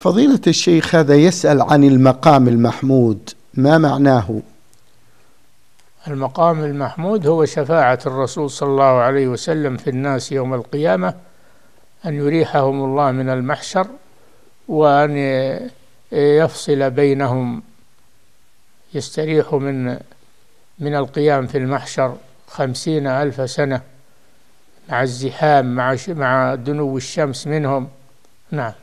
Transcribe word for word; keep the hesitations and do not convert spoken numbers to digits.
فضيلة الشيخ هذا يسأل عن المقام المحمود، ما معناه؟ المقام المحمود هو شفاعة الرسول صلى الله عليه وسلم في الناس يوم القيامة، أن يريحهم الله من المحشر وأن يفصل بينهم، يستريح من من القيام في المحشر خمسين ألف سنة مع الزحام مع مع دنو الشمس منهم. نعم.